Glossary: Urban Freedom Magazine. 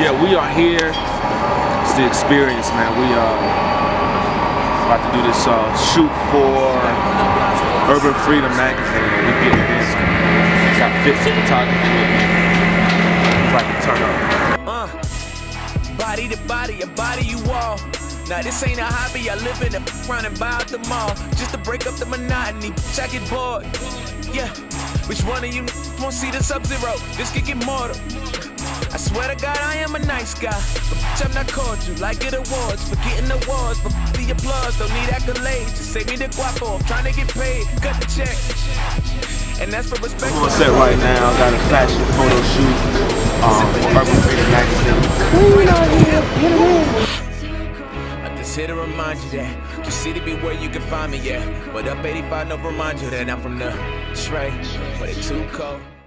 Yeah, we are here. It's the experience, man. We are about to do this shoot for Urban Freedom Magazine. We get this. It's got fits of photography with me. It's like a turn up. Body to body, a body you all. Now this ain't a hobby, I live in a round and buy out the mall. Just to break up the monotony, I get bored. Yeah, which one of you won't see the Sub-Zero? This could get mortal. I swear to God, I am a nice guy, but I'm not cordial. I get awards for getting awards, but the applause, don't need accolades. Just save me the guapo, I'm trying to get paid, cut the check. And that's for respect. I'm on set right now, got a fashion photo shoot, Urban Freedom Magazine. I'm just here to remind you that your city be where you can find me, yeah. But up 85, no remind you that I'm from the straight, but it's too cold.